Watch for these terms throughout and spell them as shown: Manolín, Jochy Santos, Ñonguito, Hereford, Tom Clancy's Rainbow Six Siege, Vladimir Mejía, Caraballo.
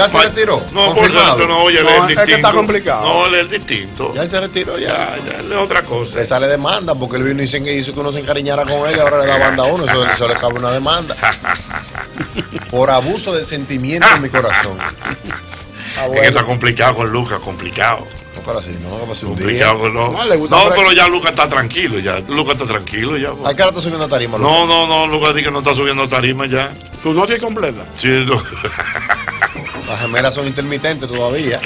¿Ya se retiró? No, por suerte no, ya no, es distinto. Es que está complicado. No, él es distinto. Ya él se retiró, ya es otra cosa. Le sale demanda porque él vino y hizo que uno se encariñara con él y ahora le da banda a uno. Eso le cabe una demanda. Por abuso de sentimiento en mi corazón. Ah, bueno. Es que está complicado con Lucas, complicado. No, pero así, no, va a ser un día. No, no, pero ya Lucas está tranquilo, ya. Lucas está tranquilo, ya. ¿A qué hora está subiendo tarima, Lucas? No, no, no, Lucas dice que no está subiendo tarima ya. ¿Su noche es completa? Sí, no. Las gemelas son intermitentes todavía.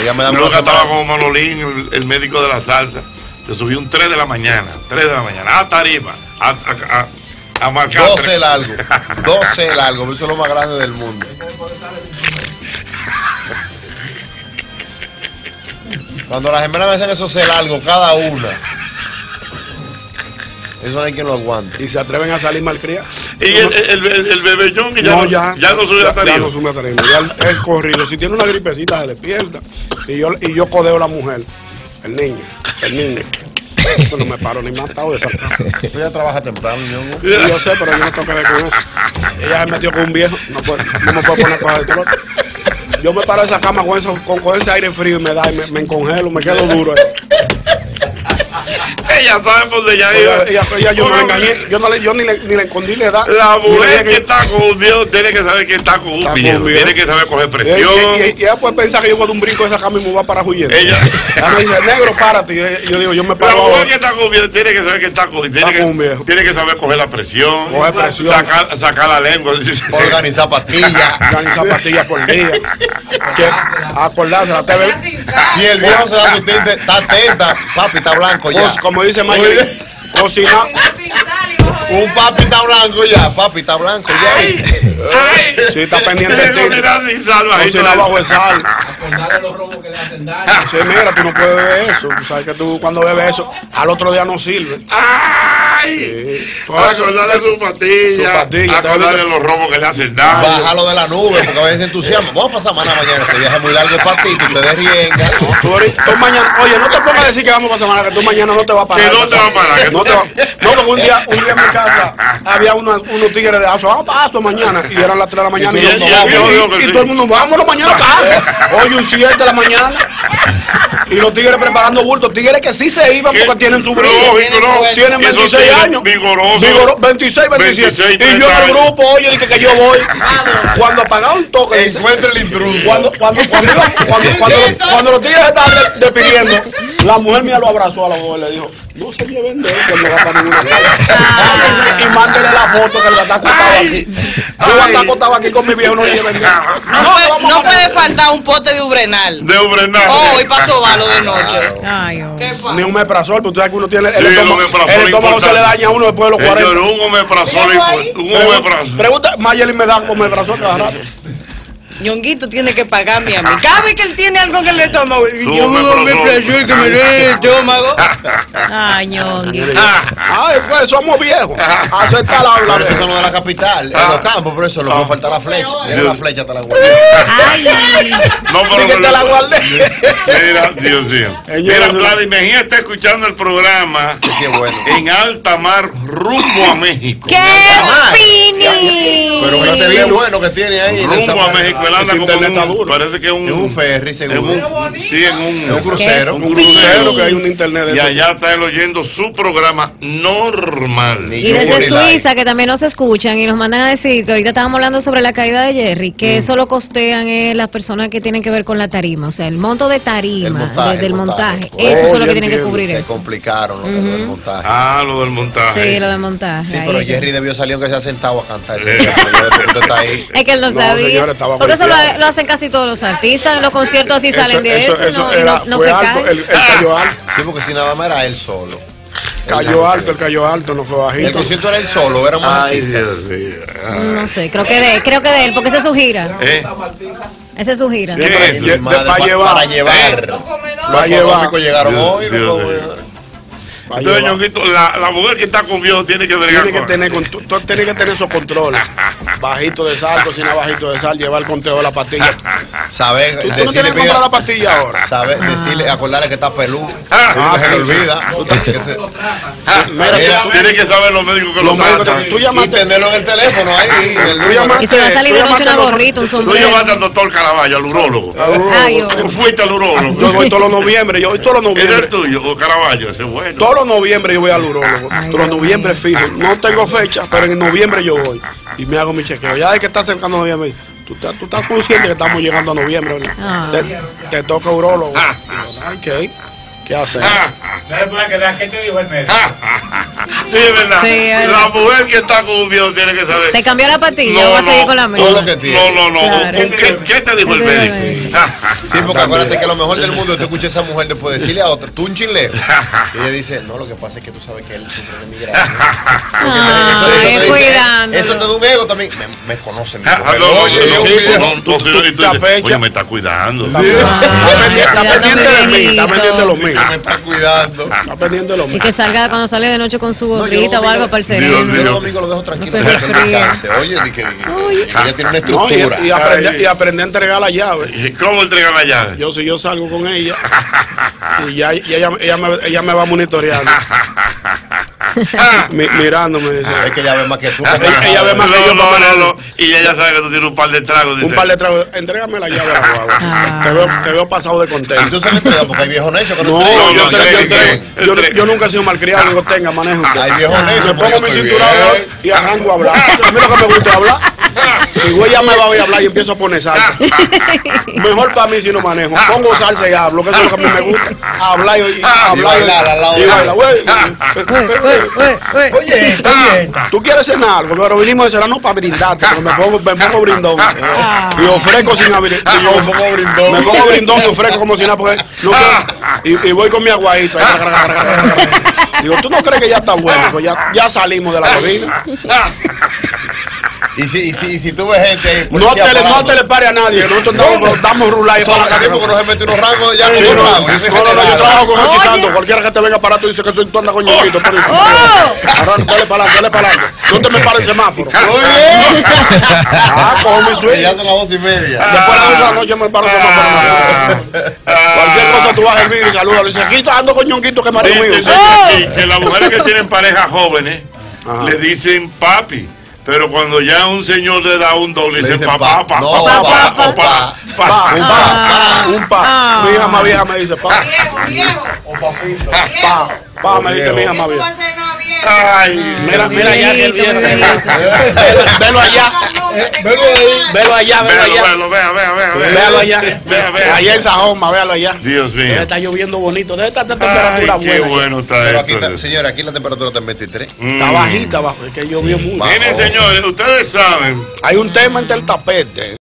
Ella me da Lucas estaba como Manolín, el médico de la salsa. Se subió un 3 de la mañana, 3 de la mañana, a tarima, a marcar 12 largo, 12 largo, eso es lo más grande del mundo. Cuando las gemelas me hacen esos largos, cada una, eso no hay quien lo aguante. ¿Y se atreven a salir malcriados? ¿Y el bebé John que ya no sube a tarima? Ya no sube a tarima, ya es corrido. Si tiene una gripecita, se le pierda. Y yo codeo a la mujer, el niño. Yo no me paro ni matado de saltar. Tú ya trabajas temprano, Ñongo. Yo sé, pero yo no tengo que ver con eso. Ella se metió con un viejo, no me puedo poner cosas de trote. Yo me paro de esa cama con ese aire frío y me da, y me encongelo, me quedo duro. Ella sabe por dónde ya iba. Ella yo no la engañé, yo ni le escondí la edad. La mujer que está con un viejo tiene que saber que está con un viejo, tiene que saber coger presión. Y ella puede pensar que yo voy a dar un brinco de esa cama y me voy para huyendo. Ella me dice, negro, párate. Yo digo, yo me paro. La mujer que está con un viejo tiene que saber que está con un viejo. Tiene que saber coger la presión, sacar la lengua, organizar pastillas. Organizar pastillas por día. Acordarse la TV. Si el viejo se da su tinte, está atenta, papi, está blanco ya. Como dice Mayer, cocina. Un papi está blanco ya, papi está blanco ya. Ay, sí, está pendiente de ti. Cocina bajo el sal. Acordar los robos que le hacen daño. Sí, mira, tú no puedes beber eso. Tú sabes que tú cuando bebes eso, al otro día no sirve. ¡Ay! Sí. Acordar de sus pastillas. Acordar de los robos que le hacen daño. Bájalo de la nube, porque a veces se entusiasma. Vamos a pasar mañana. Se viaja muy largo para ti, ustedes riengan. Tú mañana, oye, no te pongas a decir que vamos a pasar mañana, que tú mañana no te vas a parar. Que no te vas a parar. Que no te va. No, porque un día en mi casa había unos tigres de aso. Vamos a paso mañana. Y eran las 3 de la mañana. Y todo el mundo, vámonos mañana acá. Hoy un 7 de la mañana. Y los tigres preparando bultos. Tigres que sí se iban porque tienen su brillo. Tienen 26 años. Vigoroso. 26, 27. Y yo en el grupo, oye, dije que yo voy. Cuando apagaron un toque. Encuentra el intruso. Cuando los tigres estaban despidiendo, la mujer mía lo abrazó a la mujer. Le dijo, no se lleven de él, que no va para ninguna casa. Y mándele la foto que el gata acostado aquí. Yo andaba acostado aquí con mi viejo, no lleven de él. No puede faltar un pote de ubrenal. De ubrenal. Oh, y pasó balo de noche. Ay, oh. ¿Qué pasa? Ni un omeprazol, porque tú sabes que uno tiene. El estómago se le daña a uno después de los 40. Pero un omeprazol, un omeprazol. Pregunta, Mayeli me da un omeprazol cada rato. Ñonguito tiene que pagarme a mí. Cada vez que él tiene algo que le estómago, yo me presión que me duele el estómago. Ay, Ñonguito. Ay, pues somos viejos. Acepta la habla. Eso es lo de la capital. En los campos, por eso lo que falta la flecha. Mira la flecha, te la guardé. Ay, no, pero que te la guardé. Mira, Dios mío. Mira, Vladimir Mejía está escuchando el programa. Sí, bueno. En alta mar, rumbo a México. ¡Qué fini! Pero que te bien bueno que tiene ahí. Rumbo a México. Parece que es un ferry, seguro. Sí, en un crucero. Un crucero que hay un internet. Y allá está él oyendo su programa normal. Y desde Suiza, que también nos escuchan y nos mandan a decir que ahorita estábamos hablando sobre la caída de Jerry, que eso lo costean las personas que tienen que ver con la tarima. O sea, el monto de tarima, desde el montaje. Eso es lo que tienen que cubrir. Se complicaron lo del montaje. Ah, lo del montaje. Sí, lo del montaje. Sí, pero Jerry debió salir aunque se ha sentado a cantar. Es que él no sabía. Porque eso lo hacen casi todos los artistas, en los conciertos así salen de eso era, no se alto, cae. El cayó alto. Sí, porque si nada más era él solo. Cayó alto, no fue bajito. El concierto era él solo, eran más artistas. No sé, creo que de él, porque esa es su gira. Esa es su gira. Sí, para llevar. Los económicos llegaron hoy. Entonces, Ñonguito, la mujer que está con viejo tiene que bregar. Tiene que tener esos controles. Bajito de sal, cocina bajito de sal, llevar el conteo de la pastilla. Saber, tú no tienes que comprar la pastilla ahora. Saber, decirle, acordarle que está peludo. Se le olvida. Mira, tiene que saber los médicos que lo tratan. Tú llamaste. Y tenerlo en el teléfono ahí. Y se va a salir de noche una gorrita, un sombrero. Tú llamaste al doctor Caraballo, al urólogo. Tú fuiste al urólogo. Yo voy todos los noviembre. ¿Es el tuyo o Caraballo? Ese es bueno. Todos los noviembre yo voy al urólogo. Todos los noviembre fijo. No tengo fecha, pero en noviembre yo voy. Y me hago mi chequeo. Ya de que está acercando noviembre. Tú estás consciente que estamos llegando a noviembre. Te toca urólogo. Ok. ¿Qué hace? ¿Qué te dijo el médico? Sí, es verdad. Sí, la mujer que está con un viejo tiene que saber. ¿Te cambió la pastilla o vas a seguir con la misma? Todo lo que tiene. No. Claro. ¿Qué te dijo el médico? Sí, porque acuérdate que lo mejor del mundo es que escuches a esa mujer después de decirle a otra, tú un chileno. Y ella dice, no, lo que pasa es que tú sabes que él sufre de migraña. Eso te da un ego también. Me conocen. Oye, me está cuidando. Está pendiente de mí. Está pendiente de los míos. Me está cuidando. Está pendiente de los míos. Y que salga cuando sale de noche con su gorrita o algo para el cerebro. Yo el domingo lo dejo tranquilo. Oye, ella tiene una estructura. Y aprende a entregar la llave. ¿Cómo entregar la llave? Yo si yo salgo con ella y ella me va monitoreando. Mirándome, dice, es que ella ve más que tú. Ella ve más que yo. No. Y ella sabe que tú tienes un par de tragos. Dice. Un par de tragos. Entrégame la llave a la guagua. Te veo pasado de contento. ¿Y tú se le entregas? Porque hay viejos necios que no entregan. Yo nunca he sido malcriado. Digo, tenga, manejo. Hay viejos necios. Me pongo mi cinturón y arranco a hablar. A mí lo que me gusta es hablar. Digo, ella me va a oír hablar y empiezo a poner salsa. Mejor para mí si no manejo. Pongo salsa y hablo. Que eso es lo que a mí me gusta. Hablar y bailar. Oye, tú quieres cenar, pero vinimos de cenar no para brindarte, pero me pongo brindón. Y ofrezco sin abrir. Me pongo brindón y ofrezco como si nada, porque no quiero, y voy con mi aguadito. Digo, ¿tú no crees que ya está bueno? Pues ya salimos de la cabina. Y si tú ves gente ahí, no te le pare a nadie. Nosotros damos rulay para la porque nos mete unos rangos ya con unos rangos. Yo trabajo con Jochy Santos. Cualquiera que te venga para tú dice que soy tonta con Ñonguito. Ahora dale para adelante. No te me pares el semáforo. Oye. Cojo mi sueño. Ya son las 2:30. Después de las 2 de la noche me paro el semáforo. Cualquier cosa tú vas a hervir y saludas. Dice, aquí ando con Ñonguito que marido mío. Que las mujeres que tienen parejas jóvenes le dicen papi. Pero cuando ya un señor le da un doble, le dice papá. Mi hija más vieja me dice papá. O papito. Papá me dice mi hija más vieja. Mira allá que el viejo. Velo allá. Véalo allá. Allá en Sajoma, véalo allá. Dios mío. Debe estar lloviendo bonito. Debe estar temperatura buena. Qué bueno está esto. Señores, aquí la temperatura está en 23. Está bajita, es que llovió mucho. Miren, señores, ustedes saben. Hay un tema entre el tapete.